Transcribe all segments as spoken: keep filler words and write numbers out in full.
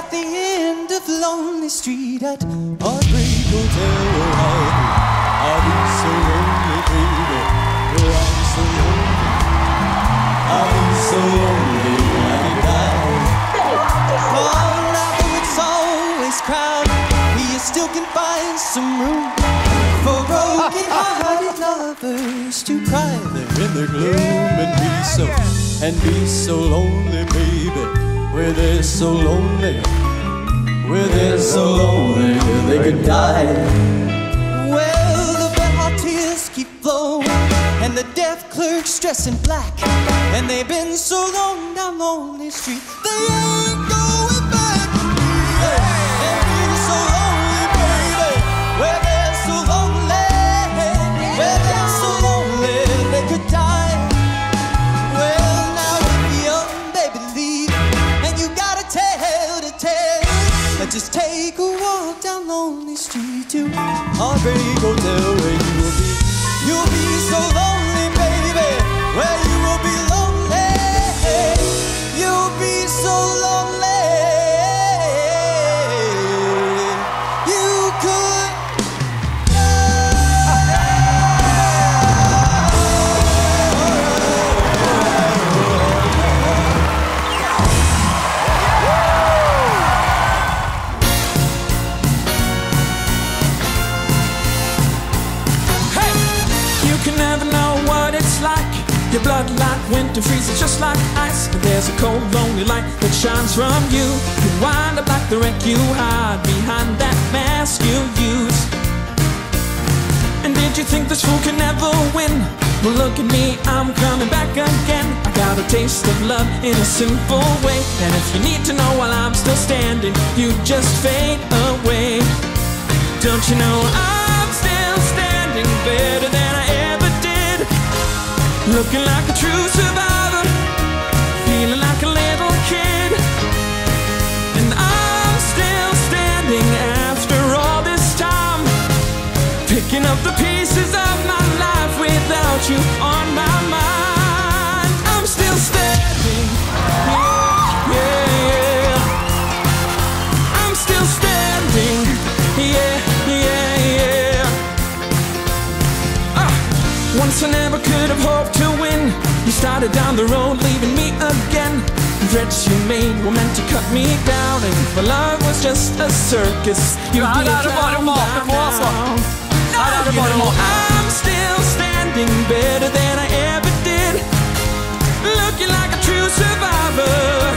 at the end of Lonely Street at Heartbreak Hotel. I've been so lonely, baby. Oh, I'm so lonely. I've been so lonely when I die. Oh, now it's always crowded. You still can find some room for broken-hearted lovers to cry there in the gloom, yeah, and be so, yeah, and be so lonely, baby. Where they're so lonely, where they're so lonely, where they could die. Well, the bell tears keep flowing, and the deaf clerk's dressed in black, and they've been so long down Lonely Street, they ain't going back. They've been so lonely, baby, where they're so lonely, where they're so lonely, they could die. Just take a walk down Lonely Street to Heartbreak Hotel, where you will be, you'll be so lonely, baby, where you will be lonely, you'll be so lonely, you could bloodline, winter freezes just like ice, but there's a cold, lonely light that shines from you. You wind up like the wreck you hide behind that mask you use. And did you think this fool can never win? Well, look at me, I'm coming back again. I got a taste of love in a simple way, and if you need to know while I'm still standing, you just fade away. Don't you know I'm still standing better than I ever did? Looking like a true survivor, feeling like a little kid. And I'm still standing after all this time, picking up the pieces of my life without you on my mind. I'm still standing, yeah, yeah, yeah. I'm still standing, yeah, yeah, yeah. uh, Once I never could have hoped to win. You started down the road, leaving me again. The threats you made were meant to cut me down, and if my love was just a circus, you'd be a clown by now. Now you know I'm still standing better than I ever did, looking like a true survivor,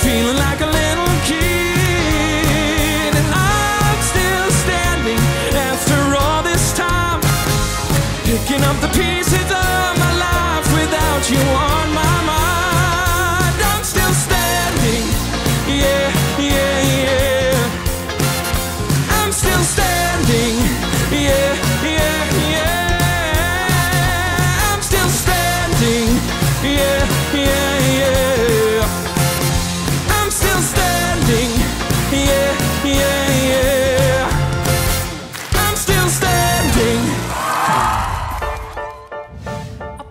feeling like a little kid. And I'm still standing after all this time, picking up the pieces of my life without you on my mind. I'm still standing, yeah, yeah, yeah. I'm still standing, yeah, yeah, yeah. I'm still standing, yeah, yeah, yeah. I'm still standing, yeah, yeah, yeah. I'm still standing.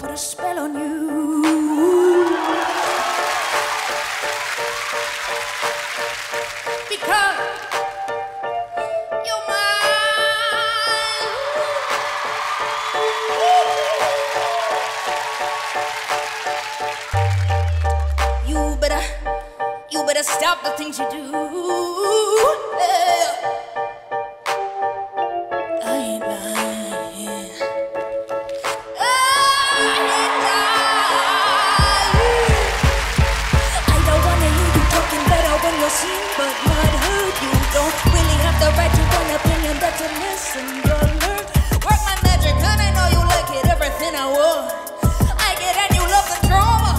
A spell on you. Because you're mine. You better, you better stop the things you do. I ain't mine. But not hurt. You don't really have the right to an opinion, but to listen, to learn. Work my magic, and I know you like it. Everything I want, I get, and you love the drama,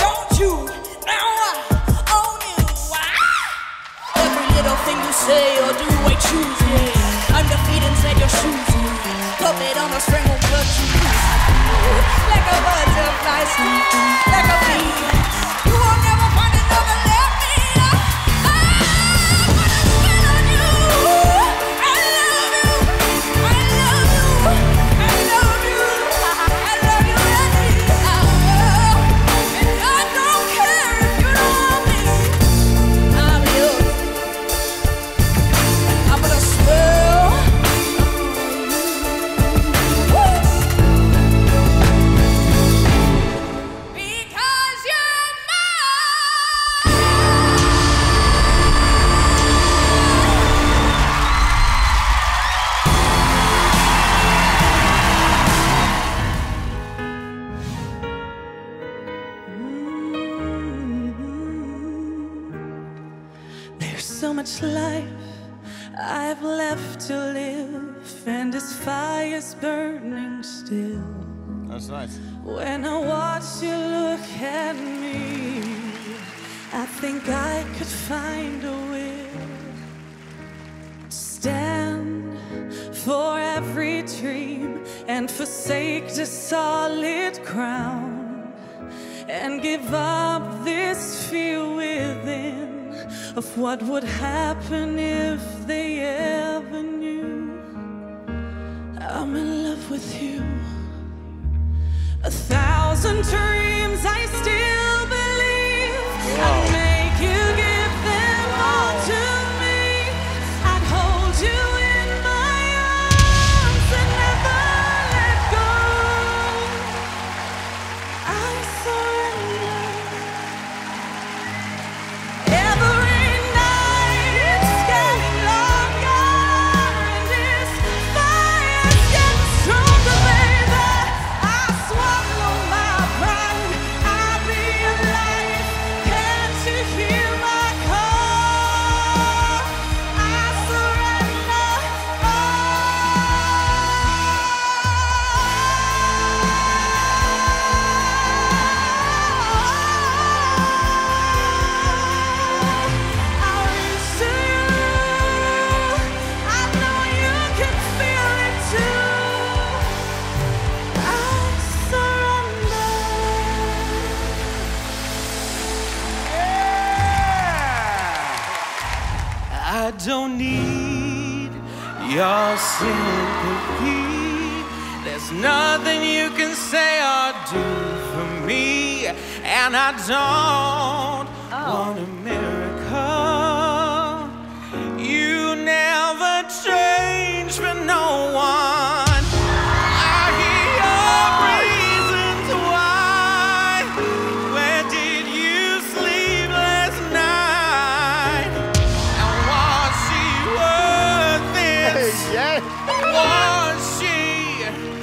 don't you? Now I own you. Ah! Every little thing you say or do, I choose it. I'm the feet inside your shoes. Puppet on a string will cut you loose, like a butterfly, like a bee. You will never find another left. life I've left to live, and this fire's burning still. That's nice. When I watch you look at me, I think I could find a will to stand for every dream and forsake the solid ground, and give up this fear within of what would happen if they ever knew. I'm in love with you. A thousand dreams I still believe. Wow. I'd make you give them all to me. I'd hold you in my arms and never let go. I saw I don't need your sympathy. There's nothing you can say or do for me. And I don't oh. want a miracle. You never change for no one. I hear your reasons why. Where did you sleep last night? Yes. Was she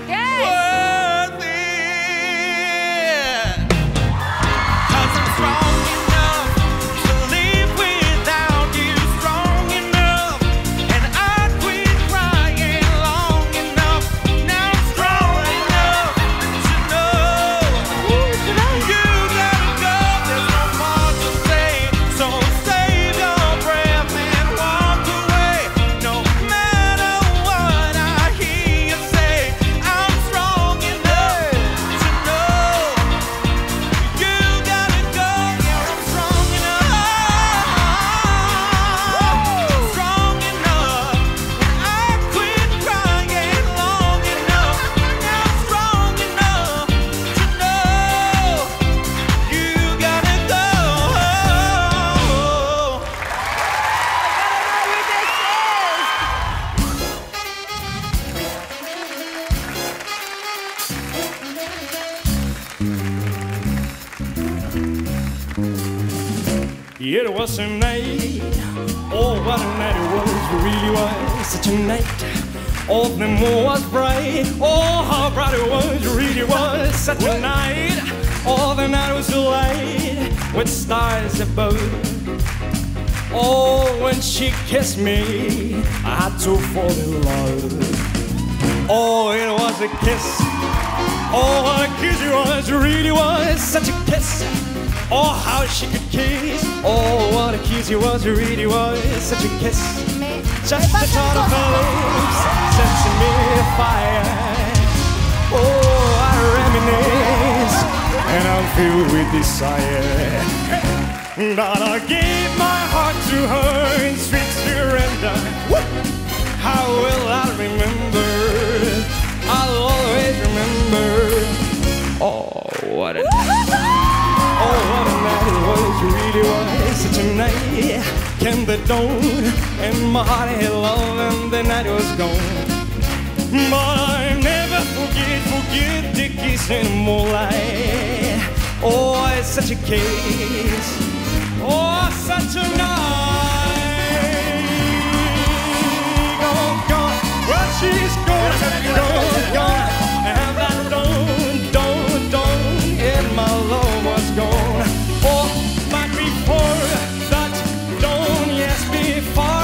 yes. worth it? 'Cause I'm strong enough to live without you, strong enough, and I quit crying long enough. Now I'm strong enough to know you gotta go. There's no more to say, so save your breath and walk away. No matter what I hear you say, I'm strong enough to know you gotta go. Yeah, I'm strong enough, strong enough. I quit crying long enough. Now I'm strong enough to know you gotta go. It was a night, oh what a night it was, it really was. Such a night, all the moon was bright. Oh how bright it was, it really was. Such a night, all the night was alight with stars above. Oh when she kissed me, I had to fall in love. Oh it was a kiss, oh what a kiss it was, it really was. Such a kiss, oh how she could kiss, oh what a kiss it was, it really was. Such a kiss, just the thought of her lips sets me afire. Oh I reminisce and I'm filled with desire. But I gave my heart to her in sweet surrender. How will I remember? I'll always remember. Oh what a oh, what a night it was, it really was. Such a night, came the dawn, and my heart had love, and the night was gone. But I never forget, forget the kiss in the moonlight. Oh, it's such a kiss, oh, such a night. Gone, gone, well, she's gone, gone, gone. And that dawn, dawn, dawn, and my love was gone. Oh, but before that dawn, yes, before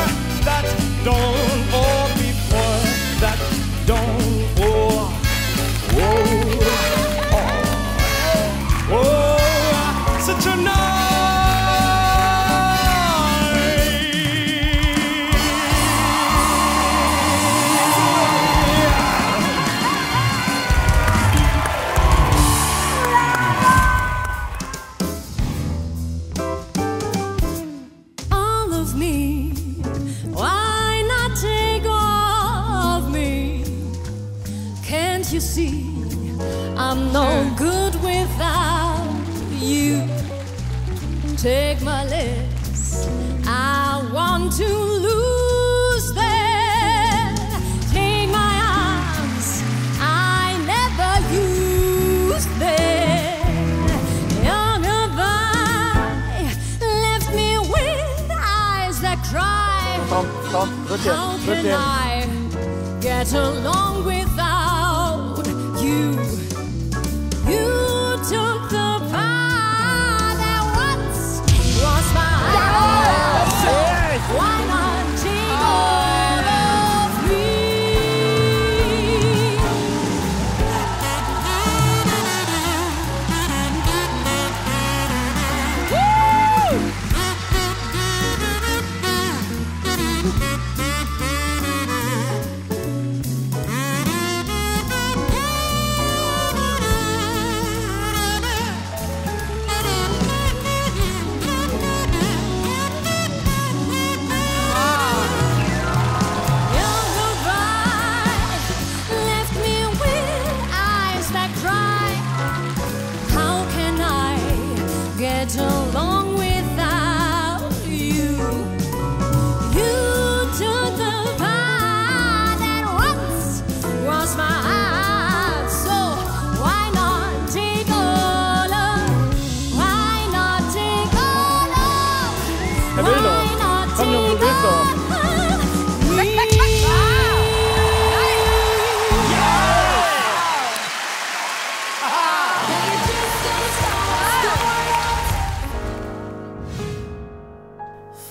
you see, I'm no good without you. Take my lips, I want to lose them. Take my arms, I never use them. You're nearby, left me with eyes that cry. How can I get along without you? You took the power that once was mine. Yes! Yes! Why not take all of me? Woo! Get along without you. You took the power that once was mine. So why not take all of? Why not take all of? Why not take all of?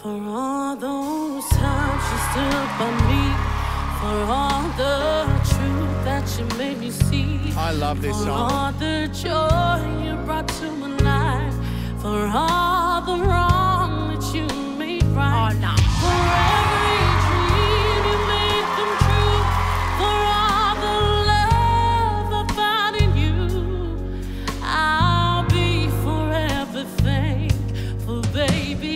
For all those times you stood by me, for all the truth that you made me see. I love this song. For all the joy you brought to my life, for all the wrong that you made right. Oh, no. For every dream you made come true, for all the love I found in you, I'll be forever thankful, baby.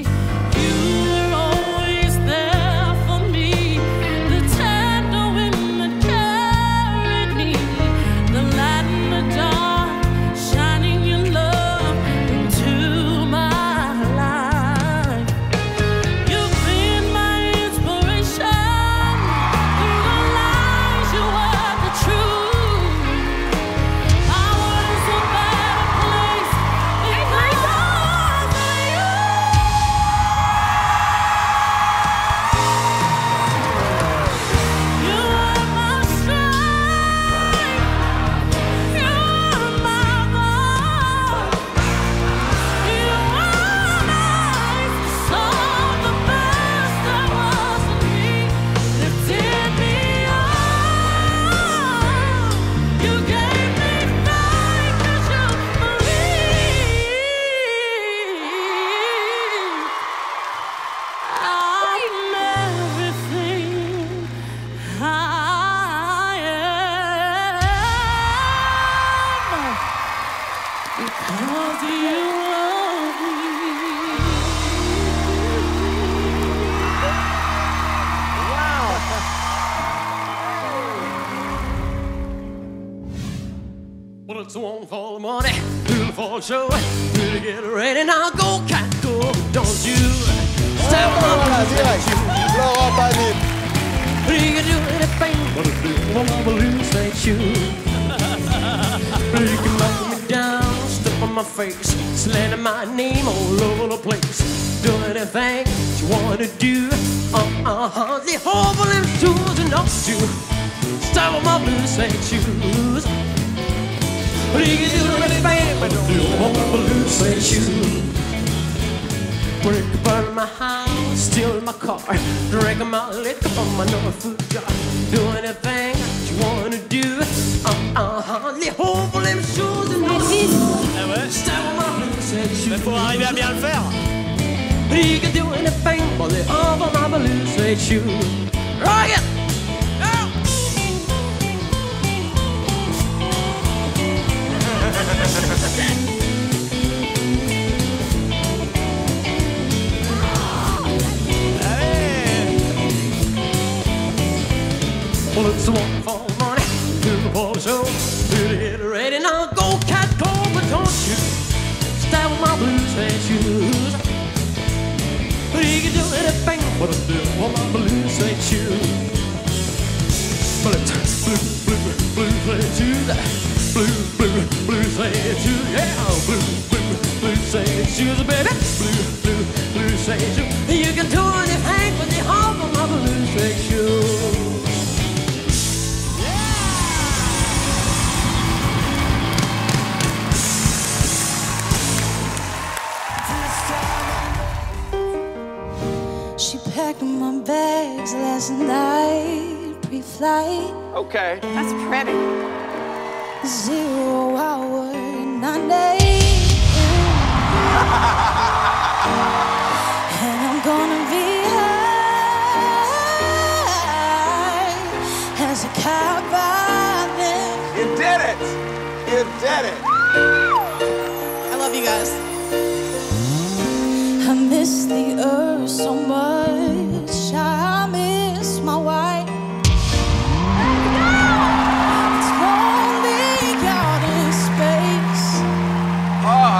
Because you love me. Wow. Well, it's one for the morning, two for show. Better get ready now, go cat, go, don't you? Step up, blow up, I mean. You can do anything, but if you want to lose, ain't you? You can knock me down. On my face, slander my name all over the place. Do anything you wanna do. Uh uh huh. The whole volume tools enough to style on my blues and shoes. But you can do anything, but do all my blues and shoes. Break burn my house, steal my car, drink my liquor from my no food jar. Do anything you wanna do. Uh uh huh. The whole volume tools enough to. Mais faut arriver à bien le faire. You can do anything but the other my blues ain't you. Rock it! Well, it's one for money, two boy, so little red and I'll go cat call, but don't you style with my blues and shoes. But you can do anything but I do with my blues and shoes. But it's blue, blue, blues and shoes. Blue, blue, blues and shoes. Yeah, blue, blue, blues and shoes, baby. Blue, blue, blues and shoes. You can do anything with the heart of my blues and shoes. Packed my bags last night, pre-flight. Okay. That's pretty. Zero hour, nine a m And I'm gonna be high as a cowboy. You did it! You did it! I love you guys. I miss the earth so much.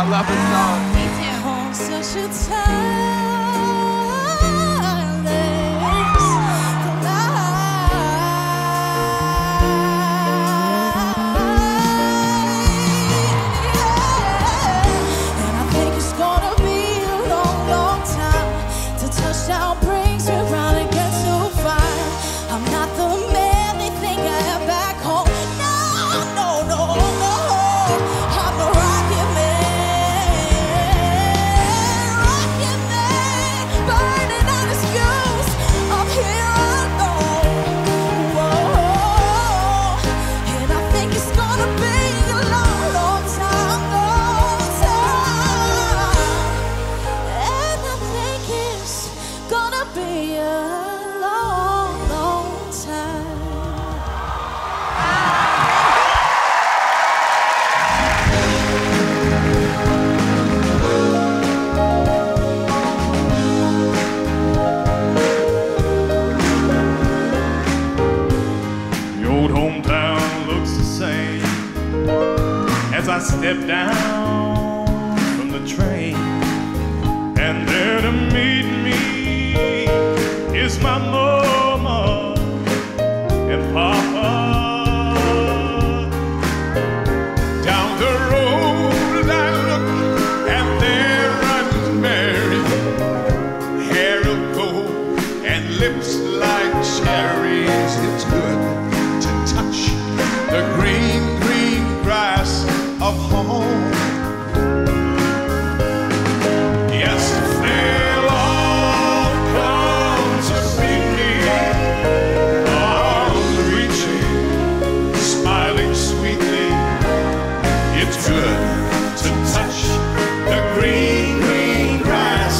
I love this song. Me too. On such a timeless flight. And I think it's gonna be a long, long time till touchdown brings me around and gets so fine. I'm not the man they think I am back home. No, no, no, no. I'm the Rocket Man. I stepped down from the train, and there to meet me is my mama and papa. Down the road I look, and there runs Mary, hair of gold and lips like cherries. It's good to touch the green, green grass of home. Yes, they'll all come to meet me, arms reaching, smiling sweetly. It's good to touch the green, green grass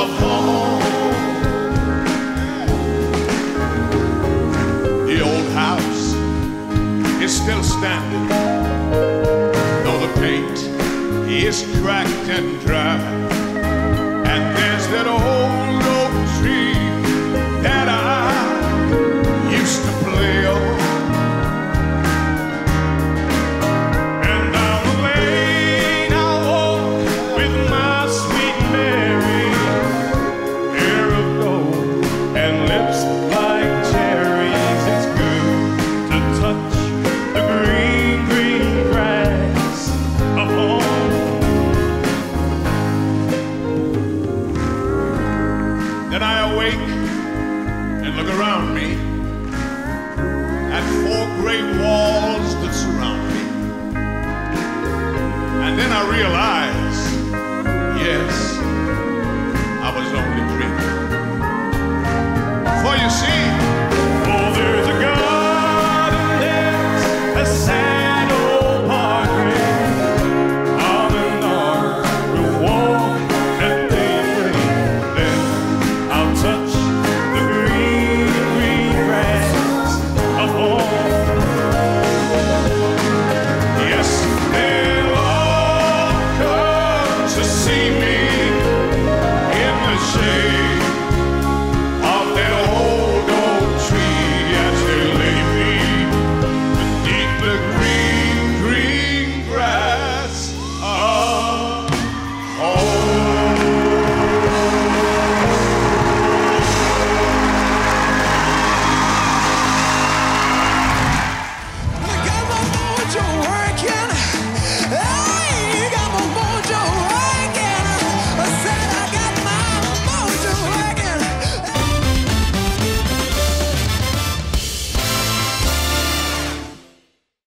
of home. The old house is still standing, is cracked and dry, and there's that old oak tree that I used to play on. And down the lane I'll walk with my sweet Mary, hair of gold and lips like cherries. It's good to touch the green, green grass of home. Then I awake and look around me at four great walls that surround me. And then I realize, yes, I was only